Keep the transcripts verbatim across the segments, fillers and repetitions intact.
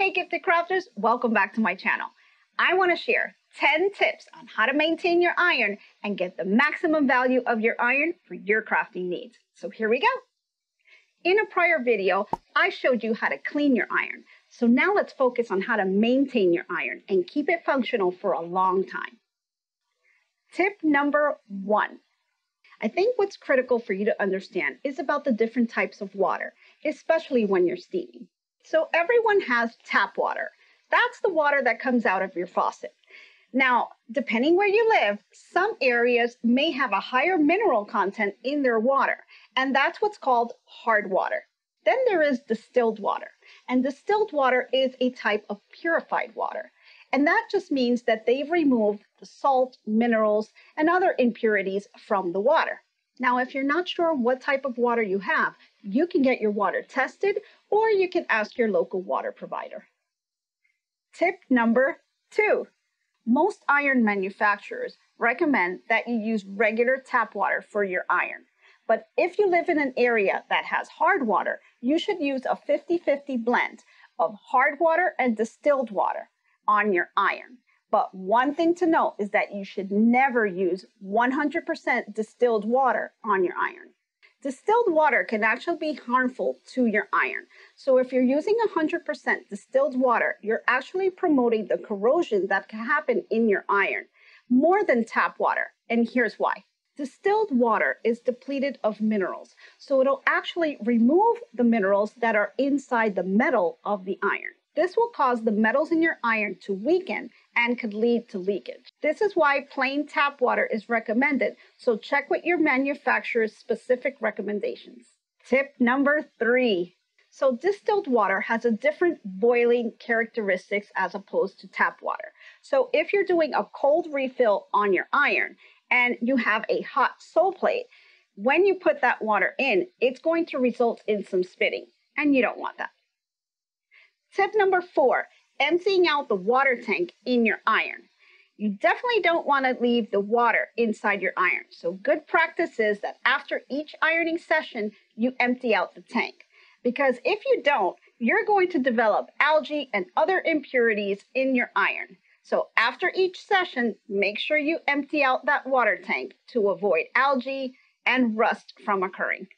Hey Gifted Crafters, welcome back to my channel. I want to share ten tips on how to maintain your iron and get the maximum value of your iron for your crafting needs. So here we go. In a prior video, I showed you how to clean your iron. So now let's focus on how to maintain your iron and keep it functional for a long time. Tip number one. I think what's critical for you to understand is about the different types of water, especially when you're steaming. So everyone has tap water. That's the water that comes out of your faucet. Now, depending where you live, some areas may have a higher mineral content in their water, and that's what's called hard water. Then there is distilled water, and distilled water is a type of purified water. And that just means that they've removed the salt, minerals, and other impurities from the water. Now, if you're not sure what type of water you have, you can get your water tested, or you can ask your local water provider. Tip number two. Most iron manufacturers recommend that you use regular tap water for your iron. But if you live in an area that has hard water, you should use a fifty fifty blend of hard water and distilled water on your iron. But one thing to note is that you should never use one hundred percent distilled water on your iron. Distilled water can actually be harmful to your iron. So if you're using one hundred percent distilled water, you're actually promoting the corrosion that can happen in your iron more than tap water. And here's why. Distilled water is depleted of minerals. So it'll actually remove the minerals that are inside the metal of the iron. This will cause the metals in your iron to weaken and could lead to leakage. This is why plain tap water is recommended, so check with your manufacturer's specific recommendations. Tip number three. So distilled water has a different boiling characteristics as opposed to tap water. So if you're doing a cold refill on your iron and you have a hot sole plate, when you put that water in, it's going to result in some spitting, and you don't want that. Tip number four, emptying out the water tank in your iron. You definitely don't want to leave the water inside your iron. So good practice is that after each ironing session, you empty out the tank. Because if you don't, you're going to develop algae and other impurities in your iron. So after each session, make sure you empty out that water tank to avoid algae and rust from occurring.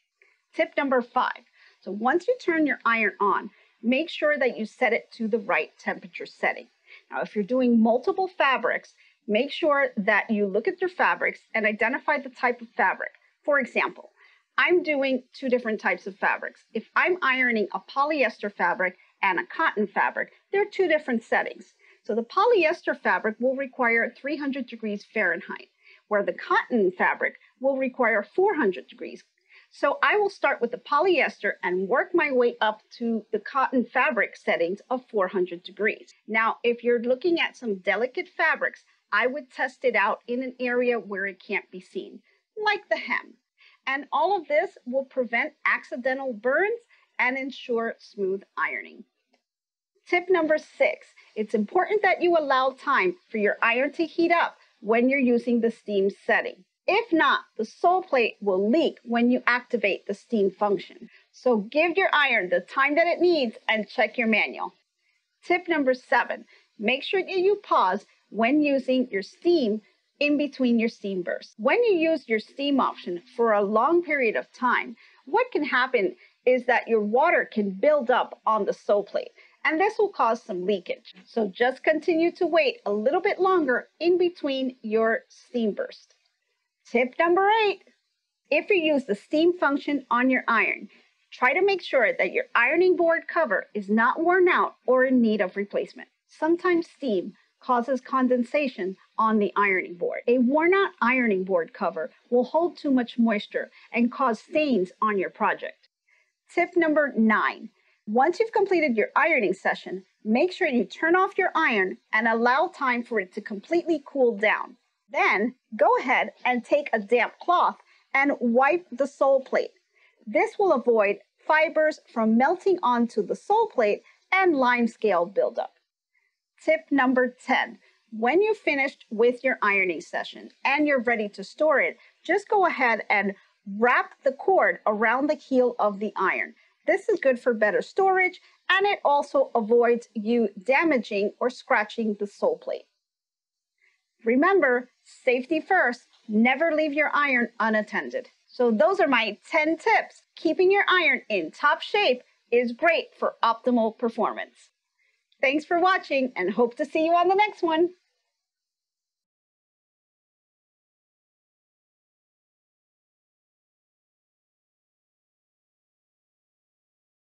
Tip number five. So once you turn your iron on, make sure that you set it to the right temperature setting. Now, if you're doing multiple fabrics, make sure that you look at your fabrics and identify the type of fabric. For example, I'm doing two different types of fabrics. If I'm ironing a polyester fabric and a cotton fabric, they're two different settings. So the polyester fabric will require three hundred degrees Fahrenheit, where the cotton fabric will require four hundred degrees. So I will start with the polyester and work my way up to the cotton fabric settings of four hundred degrees. Now, if you're looking at some delicate fabrics, I would test it out in an area where it can't be seen, like the hem. And all of this will prevent accidental burns and ensure smooth ironing. Tip number six, it's important that you allow time for your iron to heat up when you're using the steam setting. If not, the sole plate will leak when you activate the steam function. So give your iron the time that it needs and check your manual. Tip number seven, make sure that you pause when using your steam in between your steam bursts. When you use your steam option for a long period of time, what can happen is that your water can build up on the sole plate, and this will cause some leakage. So just continue to wait a little bit longer in between your steam bursts. Tip number eight, if you use the steam function on your iron, try to make sure that your ironing board cover is not worn out or in need of replacement. Sometimes steam causes condensation on the ironing board. A worn out ironing board cover will hold too much moisture and cause stains on your project. Tip number nine, once you've completed your ironing session, make sure you turn off your iron and allow time for it to completely cool down. Then go ahead and take a damp cloth and wipe the sole plate. This will avoid fibers from melting onto the sole plate and lime scale buildup. Tip number ten. When you've finished with your ironing session and you're ready to store it, just go ahead and wrap the cord around the heel of the iron. This is good for better storage and it also avoids you damaging or scratching the sole plate. Remember, safety first, never leave your iron unattended. So those are my ten tips. Keeping your iron in top shape is great for optimal performance. Thanks for watching and hope to see you on the next one.